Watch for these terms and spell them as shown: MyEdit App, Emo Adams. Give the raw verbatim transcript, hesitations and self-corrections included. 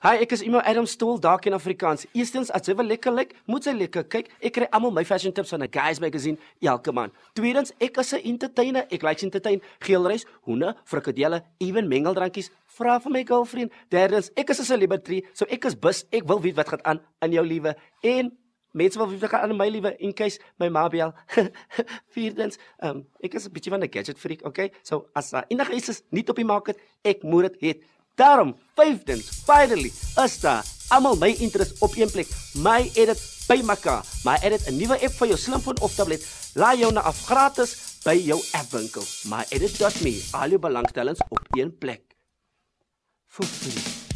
Hi, ek is Emo Adams, tol dalk in Afrikaans. Eerstens, as jy wil lekker lyk, moet jy lekker kyk. Ek kry almal my fashion tips van 'n guys magazine elke maand. Tweedens, ek is 'n entertainer. Ek like entertain, geelrys, hoene, frikadelle, even mengeldrankies. Vra vir my girlfriend. Derdens, ek is 'n celebrity, so ek is bus. Ek wil weet wat gaan aan in jou lewe. En mensen wel liefde gaan aan my liewe, in case my ma bel. Vierdens, um, ek is een beetje van een gadget freak, oké? Okay? So, as daar enige iets is niet op die market, ek moet het heet. Daarom, vijfdens, finally, is daar allemaal my interest op één plek. MyEdit by mekaar. MyEdit, een nieuwe app van jou slimfoon of tablet. Laai jou na af gratis by jou appwinkel. MyEdit dot me, al jou belangstellings op één plek. Voeg